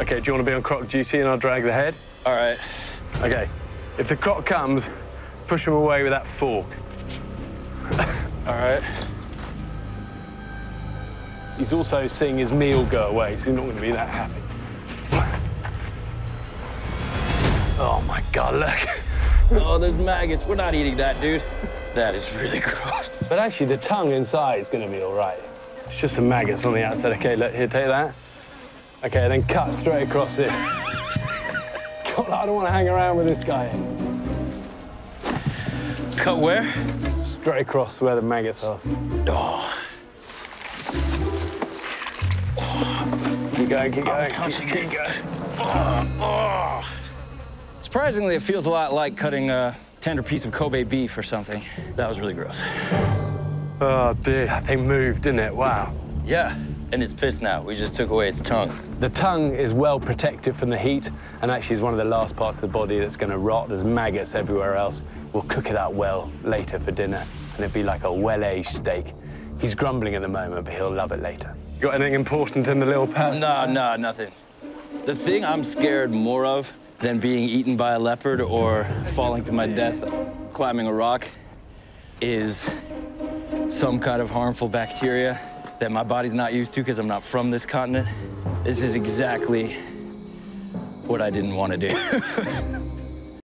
Okay, do you want to be on croc duty and I'll drag the head? All right. Okay. If the croc comes, push him away with that fork. All right. He's also seeing his meal go away, so he's not going to be that happy. Oh, my God, look. Oh, there's maggots. We're not eating that, dude. That is really gross. But actually, the tongue inside is going to be all right. It's just the maggots on the outside. OK, look, here, take that. OK, then cut straight across this. God, I don't want to hang around with this guy. Cut where? Straight across where the maggots are. Oh. Oh. Keep going, keep going. Keep going. Oh. Oh. Surprisingly, it feels a lot like cutting a tender piece of Kobe beef or something. That was really gross. Oh, dear. That thing moved, didn't it? Wow. Yeah, and it's pissed now. We just took away its tongue. The tongue is well protected from the heat and actually is one of the last parts of the body that's going to rot. There's maggots everywhere else. We'll cook it up well later for dinner, and it'll be like a well-aged steak. He's grumbling at the moment, but he'll love it later. Got anything important in the little pouch? No, nothing. The thing I'm scared more of than being eaten by a leopard or falling to my death climbing a rock is some kind of harmful bacteria that my body's not used to because I'm not from this continent. This is exactly what I didn't want to do.